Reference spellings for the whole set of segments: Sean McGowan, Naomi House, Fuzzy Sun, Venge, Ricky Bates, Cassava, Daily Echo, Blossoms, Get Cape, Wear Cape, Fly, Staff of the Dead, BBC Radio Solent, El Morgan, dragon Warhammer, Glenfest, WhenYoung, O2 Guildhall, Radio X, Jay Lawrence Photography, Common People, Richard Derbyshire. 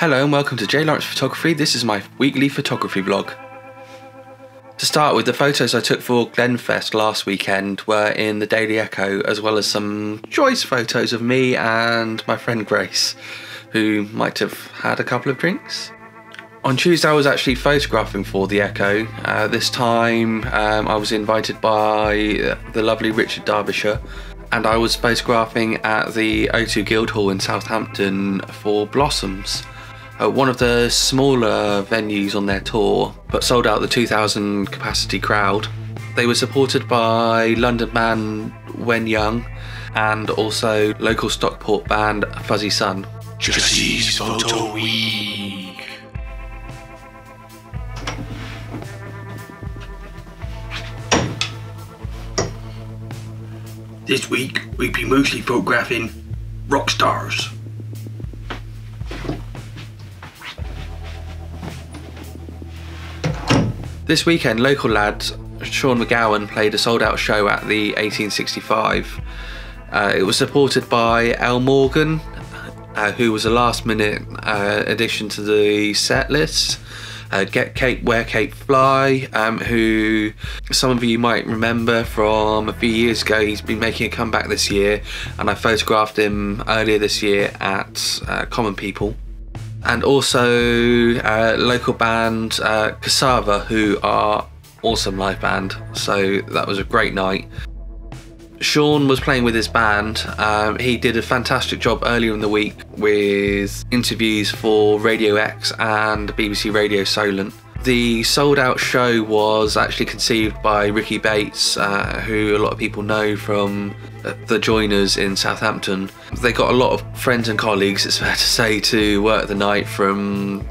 Hello and welcome to Jay Lawrence Photography. This is my weekly photography vlog. To start with, the photos I took for Glenfest last weekend were in the Daily Echo, as well as some choice photos of me and my friend Grace, who might have had a couple of drinks. On Tuesday I was actually photographing for the Echo. This time I was invited by the lovely Richard Derbyshire, and I was photographing at the O2 Guildhall in Southampton for Blossoms. One of the smaller venues on their tour, but sold out the 2,000 capacity crowd. They were supported by London band WhenYoung and also local Stockport band Fuzzy Sun. Jussie's Photo Week. This week we'd be mostly photographing rock stars. This weekend, local lad Sean McGowan played a sold-out show at the 1865. It was supported by El Morgan, who was a last-minute addition to the set list. Get Cape, Wear Cape, Fly, who some of you might remember from a few years ago. He's been making a comeback this year, and I photographed him earlier this year at Common People. And also local band Cassava, who are awesome live band, so that was a great night. Sean was playing with his band. He did a fantastic job earlier in the week with interviews for Radio X and BBC Radio Solent. The sold out show was actually conceived by Ricky Bates, who a lot of people know from the Joiners in Southampton. They got a lot of friends and colleagues, it's fair to say, to work the night, from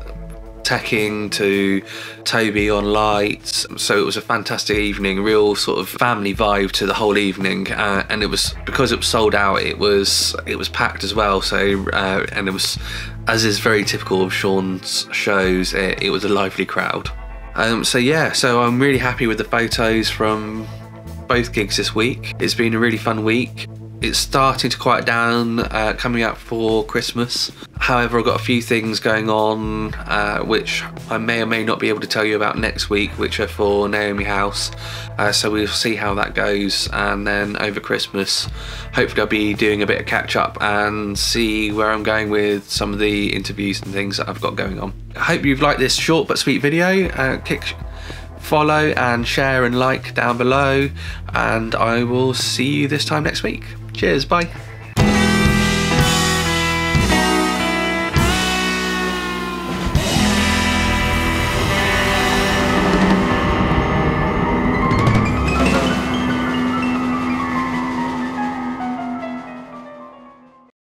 teching to Toby on lights. So it was a fantastic evening, real sort of family vibe to the whole evening, and it was because it was sold out. It was packed as well. So and it was, as is very typical of Sean's shows, it was a lively crowd. So yeah, so I'm really happy with the photos from both gigs this week. It's been a really fun week. It's starting to quiet down, coming up for Christmas. However, I've got a few things going on which I may or may not be able to tell you about next week, which are for Naomi House. So we'll see how that goes, and then over Christmas hopefully I'll be doing a bit of catch up and see where I'm going with some of the interviews and things that I've got going on. I hope you've liked this short but sweet video. Follow and share and like down below, and I will see you this time next week. Cheers, bye.